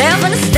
Heaven.